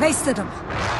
Wasted them.